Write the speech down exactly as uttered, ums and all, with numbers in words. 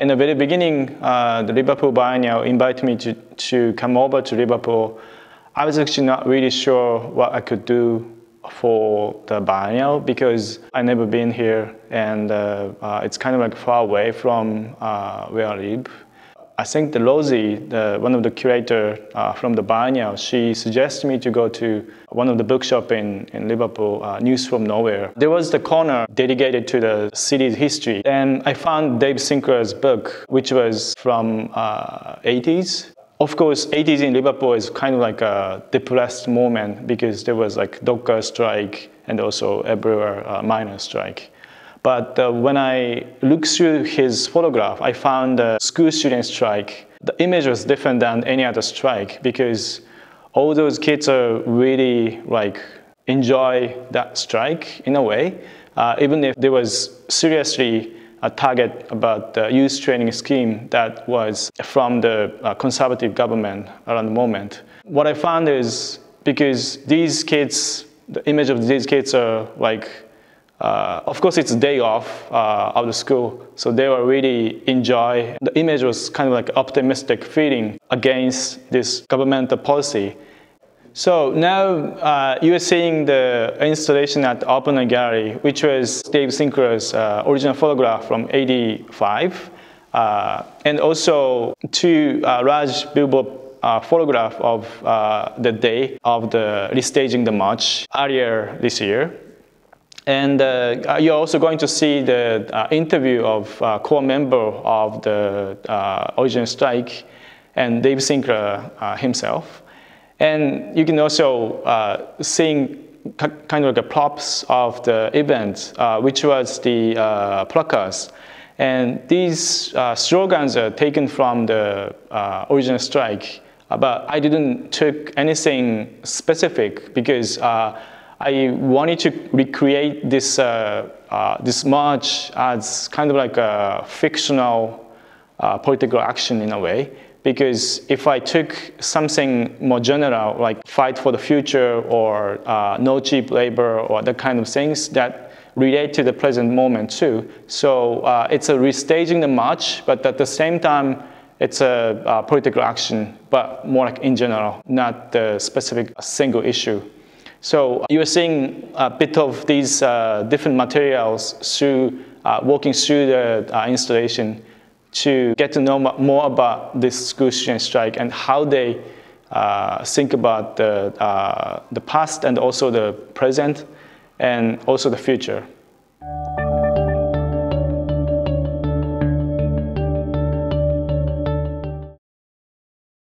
In the very beginning, uh, the Liverpool Biennial invited me to, to come over to Liverpool. I was actually not really sure what I could do for the Biennial because I've never been here, and uh, uh, it's kind of like far away from uh, where I live. I think the Rosie, the, one of the curators uh, from the Banya, she suggested me to go to one of the bookshop in, in Liverpool, uh, News From Nowhere. There was the corner dedicated to the city's history, and I found Dave Sinclair's book, which was from uh, eighties. Of course, eighties in Liverpool is kind of like a depressed moment because there was like docker strike and also everywhere uh, miner strike. But uh, when I looked through his photograph, I found the school student strike. The image was different than any other strike because all those kids are really like enjoy that strike in a way, uh, even if there was seriously a target about the youth training scheme that was from the uh, Conservative government around the moment. What I found is because these kids, the image of these kids are like, Uh, of course, it's a day off uh, out of school, so they were really enjoy. The image was kind of like optimistic feeling against this governmental policy. So now uh, you are seeing the installation at the Open Eye Gallery, which was Dave Sinclair's uh, original photograph from eighty-five, uh, and also two uh, large billboard uh, photograph of uh, the day of the restaging the march earlier this year. And uh, you're also going to see the uh, interview of uh, core member of the uh, original strike and Dave Sinclair uh, himself. And you can also uh, see kind of like a props of the event, uh, which was the uh, placards. And these uh, slogans are taken from the uh, original strike, but I didn't took anything specific because uh, I wanted to recreate this, uh, uh, this march as kind of like a fictional uh, political action in a way, because if I took something more general, like fight for the future or uh, no cheap labor or that kind of things that relate to the present moment too. So uh, it's a restaging the march, but at the same time, it's a, a political action, but more like in general, not the specific single issue. So you're seeing a bit of these uh, different materials through uh, walking through the uh, installation to get to know more about this school student strike and how they uh, think about the, uh, the past and also the present and also the future.